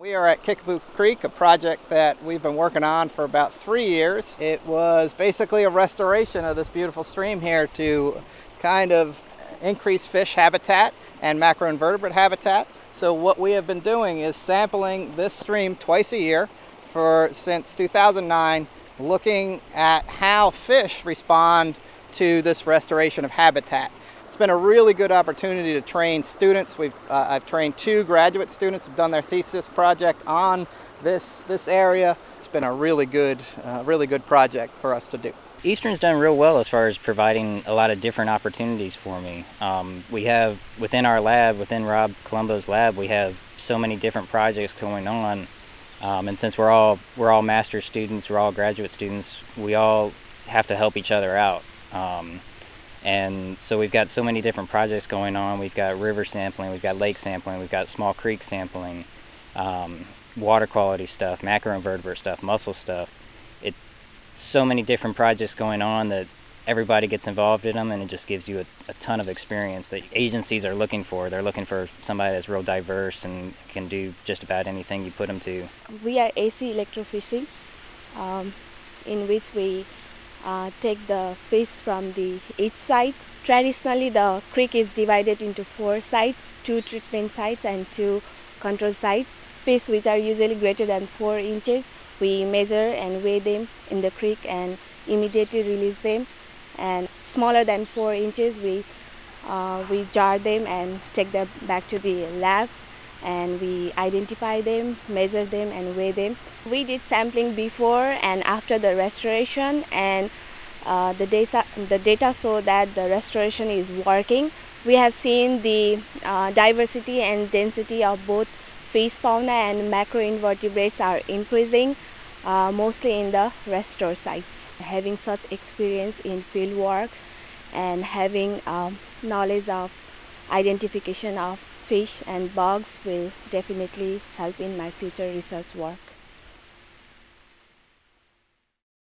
We are at Kickapoo Creek, a project that we've been working on for about 3 years. It was basically a restoration of this beautiful stream here to kind of increase fish habitat and macroinvertebrate habitat. So what we have been doing is sampling this stream twice a year since 2009, looking at how fish respond to this restoration of habitat. It's been a really good opportunity to train students. I've trained 2 graduate students who've done their thesis project on this area. It's been a really good project for us to do. Eastern's done real well as far as providing a lot of different opportunities for me. We have within Rob Colombo's lab, we have so many different projects going on, and since we're all master's students, we're all graduate students, we all have to help each other out. And so we've got so many different projects going on. We've got river sampling, we've got lake sampling, we've got small creek sampling, water quality stuff, macroinvertebrate stuff, mussel stuff. It's so many different projects going on that everybody gets involved in them, and it just gives you a ton of experience that agencies are looking for. They're looking for somebody that's real diverse and can do just about anything you put them to. We are AC electrofishing, in which we take the fish from each side. Traditionally, the creek is divided into 4 sites, 2 treatment sites and 2 control sites. Fish which are usually greater than 4 inches, we measure and weigh them in the creek and immediately release them. And smaller than 4 inches, we jar them and take them back to the lab, and we identify them, measure them and weigh them. We did sampling before and after the restoration, and the data show that the restoration is working. We have seen the diversity and density of both fish fauna and macroinvertebrates are increasing, mostly in the restore sites. Having such experience in field work and having knowledge of identification of fish and bugs will definitely help in my future research work.